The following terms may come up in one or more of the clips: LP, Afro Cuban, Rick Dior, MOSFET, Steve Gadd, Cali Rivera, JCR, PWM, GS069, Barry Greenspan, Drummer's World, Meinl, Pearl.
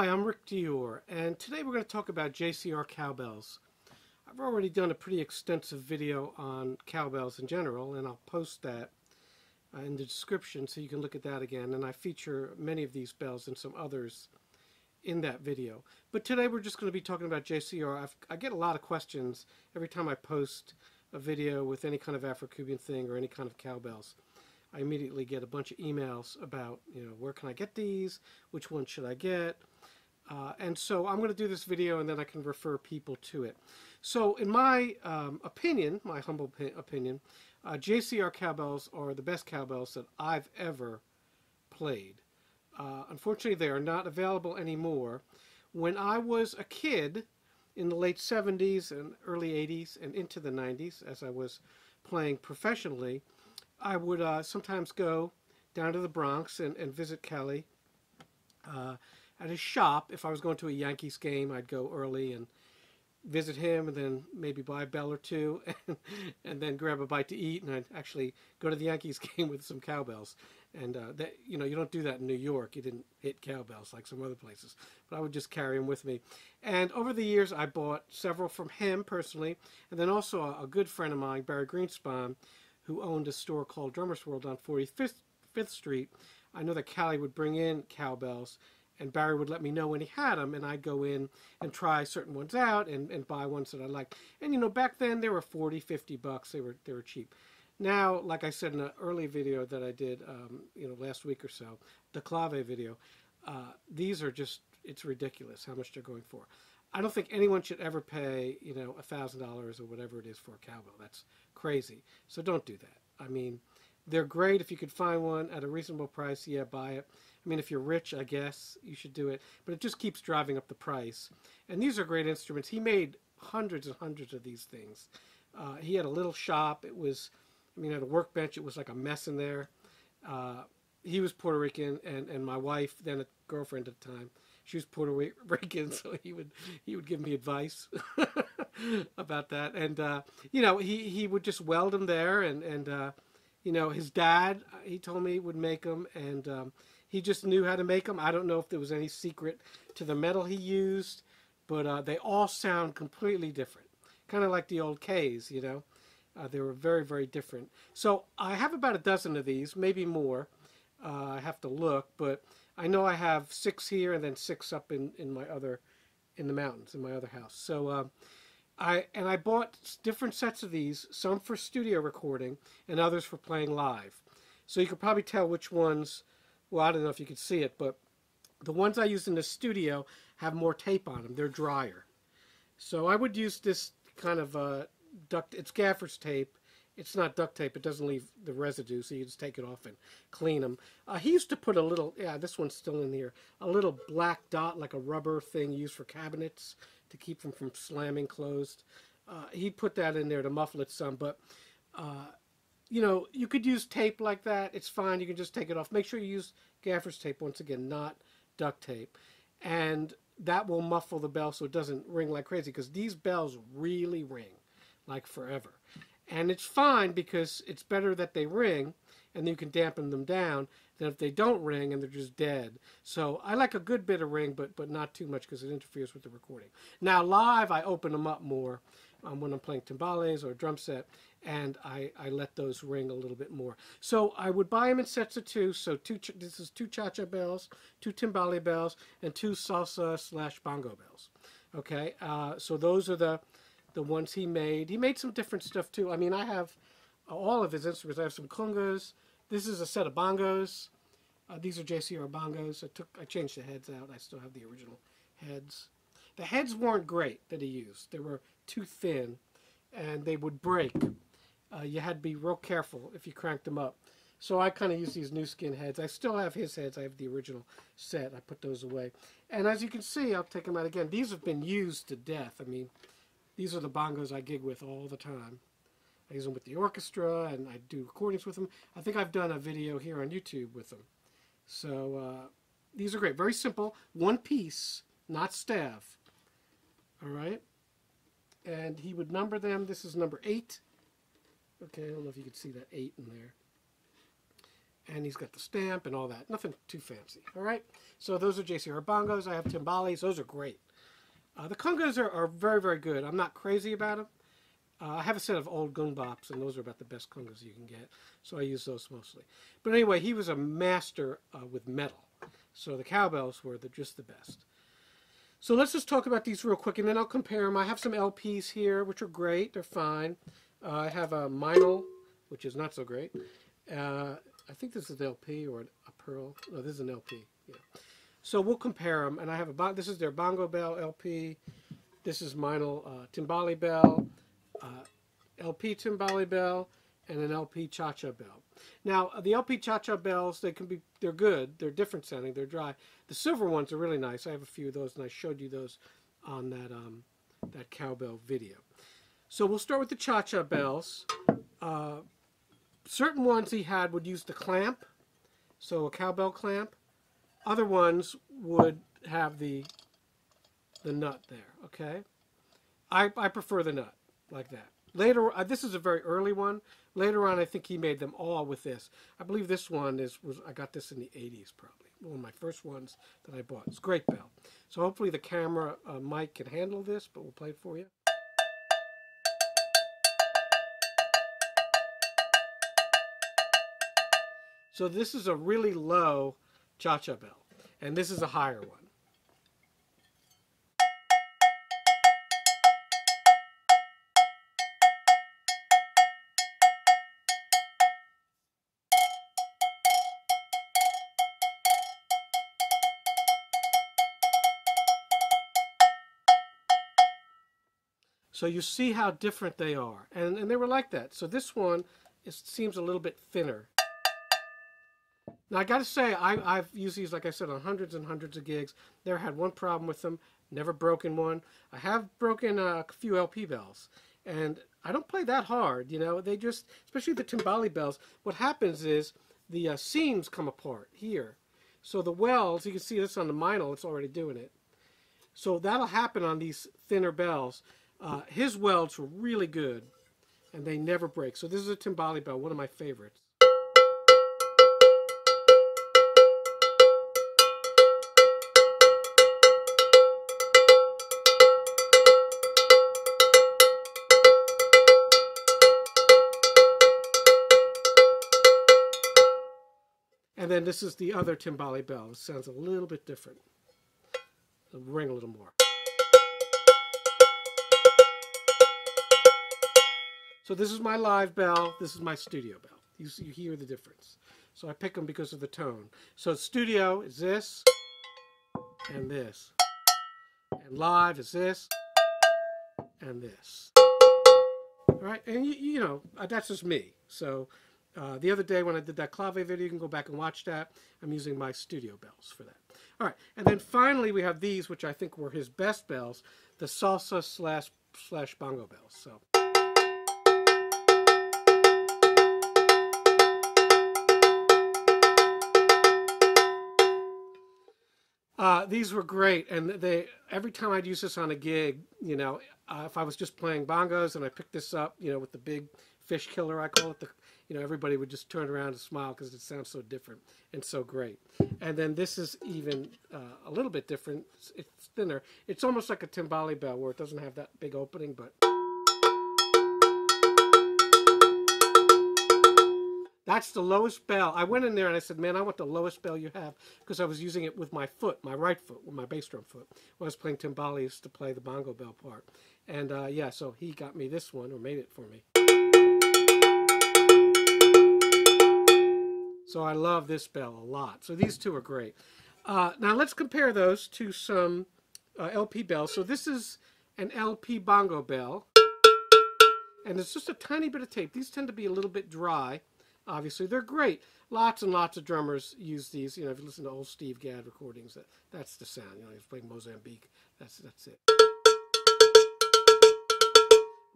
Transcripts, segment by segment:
Hi, I'm Rick Dior, and today we're going to talk about JCR cowbells. I've already done a pretty extensive video on cowbells in general, and I'll post that in the description so you can look at that again, and I feature many of these bells and some others in that video. But today we're just going to be talking about JCR. I get a lot of questions every time I post a video with any kind of Afro-Cuban thing or any kind of cowbells. I immediately get a bunch of emails about, where can I get these, which one should I get, and so I'm going to do this video and then I can refer people to it. So in my opinion, my humble opinion, JCR cowbells are the best cowbells that I've ever played. Unfortunately, they are not available anymore. When I was a kid in the late 70s and early 80s and into the 90s, as I was playing professionally, I would sometimes go down to the Bronx and visit Cali at his shop. If I was going to a Yankees game, I'd go early and visit him and then maybe buy a bell or two and then grab a bite to eat, and I'd actually go to the Yankees game with some cowbells. And that, you don't do that in New York. You didn't hit cowbells like some other places, but I would just carry them with me. And over the years, I bought several from him personally, and then also a good friend of mine, Barry Greenspan, who owned a store called Drummer's World on 45th Street. I know that Cali would bring in cowbells, and Barry would let me know when he had them, and I'd go in and try certain ones out and buy ones that I liked. And back then they were 40, 50 bucks. They were cheap. Now, like I said in an early video that I did, last week or so, the clave video, these are just, it's ridiculous how much they're going for. I don't think anyone should ever pay, $1,000 or whatever it is for a cowbell. That's crazy. So don't do that. I mean, they're great. If you could find one at a reasonable price, yeah, buy it. I mean, if you're rich, I guess you should do it. But it just keeps driving up the price. And these are great instruments. He made hundreds and hundreds of these things. He had a little shop. It was, at a workbench, it was like a mess in there. He was Puerto Rican, and my wife, then a girlfriend at the time, she was Puerto Rican, so he would give me advice about that. And he would just weld them there, and his dad, he told me, would make them, and he just knew how to make them. I don't know if there was any secret to the metal he used, but they all sound completely different, kind of like the old K's. They were very, very different. So I have about a dozen of these, maybe more. I have to look, but I know I have 6 here and then 6 up in the mountains in my other house. So I bought different sets of these, some for studio recording and others for playing live. So you could probably tell which ones. Well, I don't know if you could see it, but the ones I used in the studio have more tape on them. They're drier. So I would use this kind of duct. It's gaffer's tape. It's not duct tape. It doesn't leave the residue, so you just take it off and clean them. He used to put a little, this one's still in here, a little black dot, like a rubber thing used for cabinets to keep them from slamming closed. He put that in there to muffle it some, but, you could use tape like that. It's fine. You can just take it off. Make sure you use gaffer's tape, once again, not duct tape. And that will muffle the bell so it doesn't ring like crazy, because these bells really ring like forever. And it's fine, because it's better that they ring and you can dampen them down than if they don't ring and they're just dead. So I like a good bit of ring, but not too much, because it interferes with the recording. Now live, I open them up more when I'm playing timbales or a drum set, and I let those ring a little bit more. So I would buy them in sets of 2. So this is 2 cha-cha bells, 2 timbale bells, and 2 salsa/bongo bells. Okay, so those are the ones he made. He made some different stuff too. I mean, I have all of his instruments. I have some congas. This is a set of bongos. These are JCR bongos. I changed the heads out. I still have the original heads. The heads weren't great that he used. They were too thin, and they would break. You had to be real careful if you cranked them up. So I kind of use these new skin heads. I still have his heads. I have the original set. I put those away. And as you can see, I'll take them out again. These have been used to death. I mean, these are the bongos I gig with all the time. I use them with the orchestra, and I do recordings with them. I think I've done a video here on YouTube with them. So these are great. Very simple. One piece, not staff. All right? And he would number them. This is number 8. Okay, I don't know if you can see that 8 in there. and he's got the stamp and all that. Nothing too fancy, all right? So those are JCR bongos. I have timbales. Those are great. The congos are very, very good. I'm not crazy about them. I have a set of old gung bops, and those are about the best congos you can get. So I use those mostly. But anyway, he was a master with metal. So the cowbells were just the best. So let's just talk about these real quick, and then I'll compare them. I have some LPs here, which are great. They're fine. I have a Meinl, which is not so great. I think this is an LP or a Pearl. No, this is an LP. Yeah. So we'll compare them. And I have a, this is their bongo bell LP. This is Meinl timbale bell, LP timbale bell, and an LP cha-cha bell. Now, the LP cha-cha bells, they're good. They're different sounding. They're dry. The silver ones are really nice. I have a few of those, and I showed you those on that, that cowbell video. So we'll start with the cha-cha bells. Certain ones he had would use the clamp, so a cowbell clamp. Other ones would have the nut there, okay? I prefer the nut, like that. Later, this is a very early one. Later on, I think he made them all with this. I believe this one was I got this in the 80s probably, one of my first ones that I bought. It's a great bell. So hopefully the camera mic can handle this, but we'll play it for you. So this is a really low cha-cha bell, and this is a higher one. So you see how different they are, and they were like that. So this one, it seems a little bit thinner. Now, I got to say, I've used these, like I said, on hundreds and hundreds of gigs. Never had one problem with them. Never broken one. I have broken a few LP bells. And I don't play that hard, you know. They just, especially the timbale bells, what happens is the seams come apart here. So the wells, you can see this on the Meinl, it's already doing it. So that'll happen on these thinner bells. His welds were really good, and they never break. So this is a timbale bell, one of my favorites. And then this is the other timbale bell. It sounds a little bit different. It'll ring a little more. So this is my live bell. This is my studio bell. You hear the difference. So I pick them because of the tone. So studio is this and this. And live is this and this. All right? And, you know, that's just me. So... the other day when I did that clave video, you can go back and watch that. I'm using my studio bells for that. All right, and then finally we have these, which I think were his best bells, the salsa slash bongo bells. So. These were great, and they every time I'd use this on a gig, you know, if I was just playing bongos and I picked this up, you know, with the big fish killer, I call it, the, you know, everybody would just turn around and smile because it sounds so different and so great. And then this is even a little bit different. It's thinner. It's almost like a timbale bell where it doesn't have that big opening, but that's the lowest bell. I went in there and I said, man, I want the lowest bell you have, because I was using it with my foot, my right foot, with my bass drum foot, when I was playing timbales to play the bongo bell part. And yeah, so he got me this one, or made it for me. So I love this bell a lot. So these two are great. Now let's compare those to some LP bells. So this is an LP bongo bell, and it's just a tiny bit of tape. These tend to be a little bit dry. Obviously, they're great. Lots and lots of drummers use these. You know, if you listen to old Steve Gadd recordings, that's the sound. You know, he's playing Mozambique. That's it.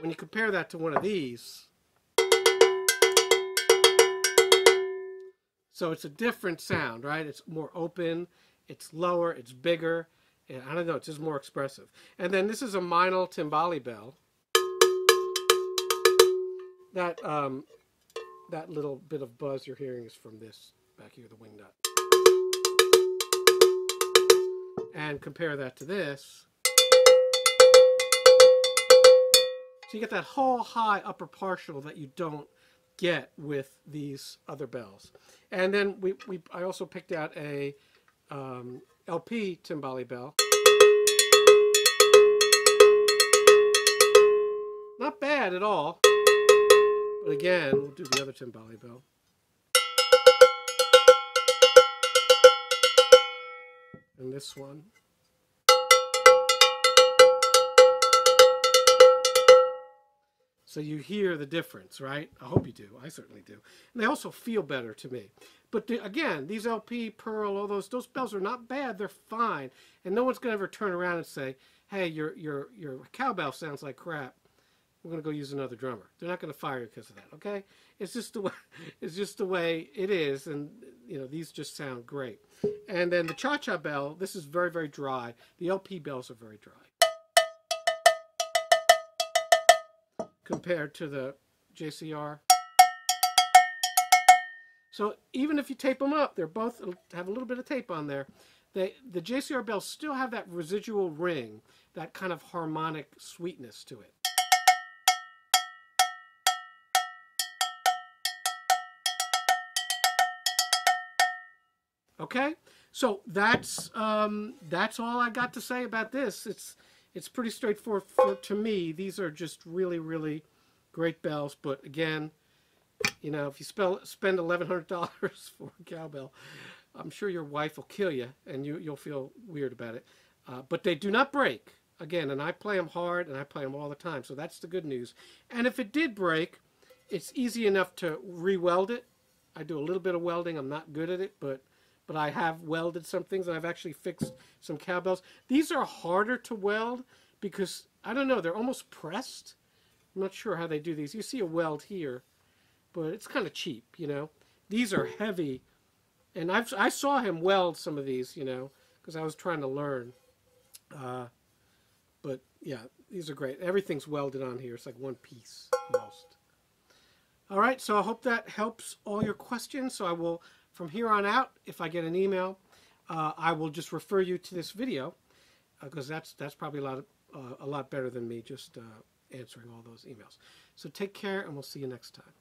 When you compare that to one of these, so it's a different sound, right? It's more open, it's lower, it's bigger, and I don't know, it's just more expressive. And then this is a Meinl timbale bell. That little bit of buzz you're hearing is from this back here, the wing nut. And compare that to this. So you get that whole high upper partial that you don't get with these other bells. And then I also picked out a LP timbale bell. Not bad at all. But again, we'll do the other timbale bell. And this one. So you hear the difference, right? I hope you do. I certainly do. And they also feel better to me. But again, these LP, Pearl, all those bells are not bad. They're fine. And no one's going to ever turn around and say, hey, your cowbell sounds like crap. We're going to go use another drummer. They're not going to fire you because of that, okay? It's just the way it is, and you know, these just sound great. And then the cha-cha bell, this is very, very dry. The LP bells are very dry compared to the JCR. So even if you tape them up, they're both have a little bit of tape on there. The JCR bells still have that residual ring, that kind of harmonic sweetness to it. Okay, so that's all I got to say about this. It's pretty straightforward to me. These are just really, really great bells. But again, you know, if you spend $1,100 for a cowbell, I'm sure your wife will kill you, and you'll feel weird about it. But they do not break. Again, and I play them hard, and I play them all the time. So that's the good news. And if it did break, it's easy enough to re-weld it. I do a little bit of welding. I'm not good at it, but I have welded some things, and I've actually fixed some cowbells. These are harder to weld because, I don't know, they're almost pressed. I'm not sure how they do these. You see a weld here, but it's kind of cheap, you know. These are heavy, and I saw him weld some of these, you know, because I was trying to learn. But, yeah, these are great. Everything's welded on here. It's like one piece, most. All right, so I hope that helps all your questions. So I will... From here on out, if I get an email, I will just refer you to this video because that's probably a lot better than me just answering all those emails. So take care, and we'll see you next time.